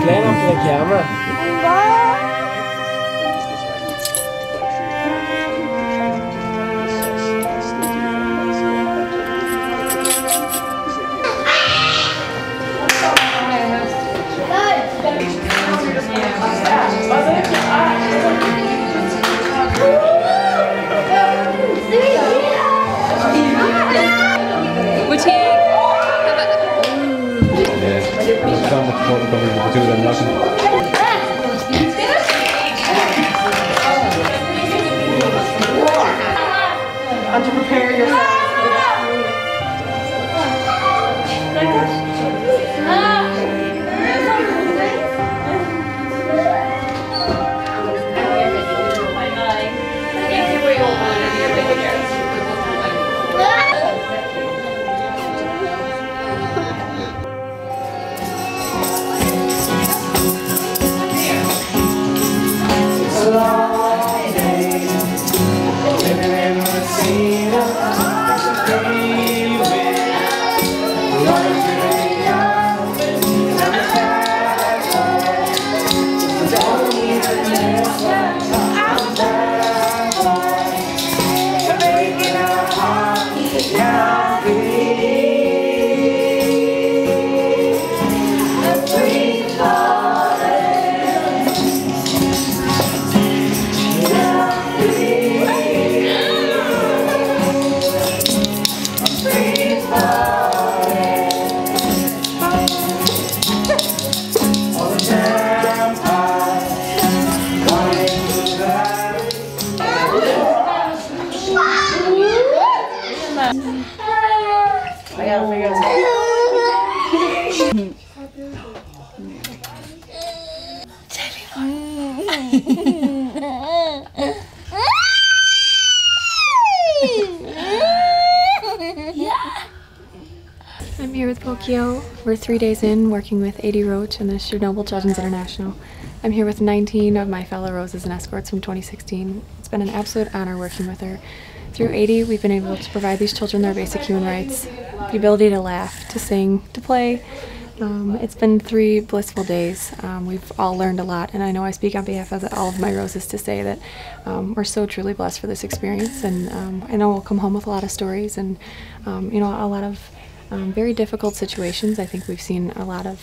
I'm playing up to the camera. And to prepare yourself for the next meal. I'm here with Pokio. We're 3 days in working with Adi Roche and the Chernobyl Children's International. I'm here with 19 of my fellow Roses and Escorts from 2016. It's been an absolute honor working with her. Through Adi, we've been able to provide these children their basic human rights, the ability to laugh, to sing, to play. It's been 3 blissful days. We've all learned a lot, and I know I speak on behalf of all of my Roses to say that we're so truly blessed for this experience, and I know we'll come home with a lot of stories and you know, a lot of very difficult situations. I think we've seen a lot of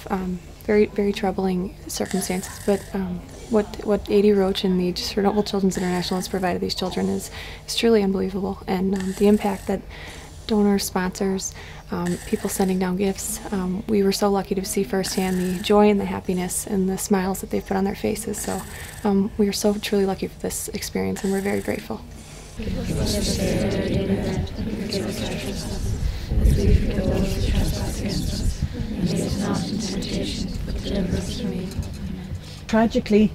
very, very troubling circumstances, but what Adi Roche and the Chernobyl Children's International has provided these children is truly unbelievable, and the impact that donors, sponsors, people sending down gifts. We were so lucky to see firsthand the joy and the happiness and the smiles that they've put on their faces. So we are so truly lucky for this experience, and we're very grateful. Tragically,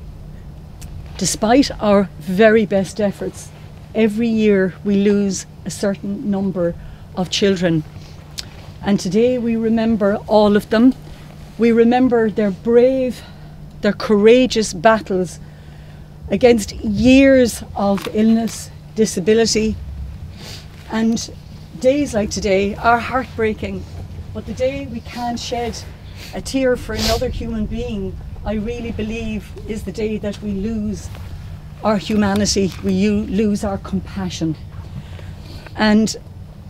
despite our very best efforts, every year we lose a certain number of children, and today we remember all of them. We remember their brave, their courageous battles against years of illness, disability, and days like today are heartbreaking, but the day we can't shed a tear for another human being, I really believe, is the day that we lose our humanity, we lose our compassion. And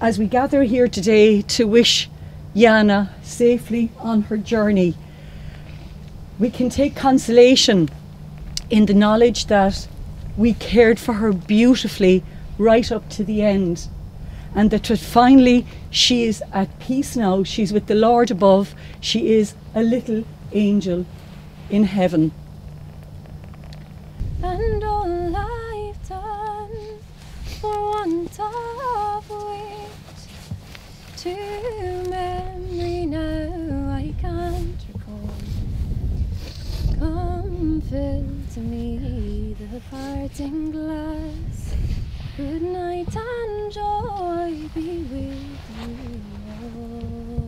as we gather here today to wish Yana safely on her journey, we can take consolation in the knowledge that we cared for her beautifully right up to the end, and that finally she is at peace now. She's with the Lord above. She is a little angel in heaven. And all I've done for want of which to memory now I can't recall. Come fill to me the parting glass. Good night and joy be with you all.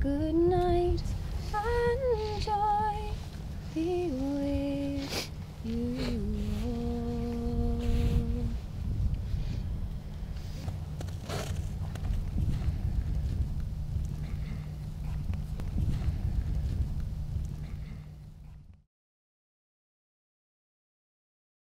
Good night and joy be with you.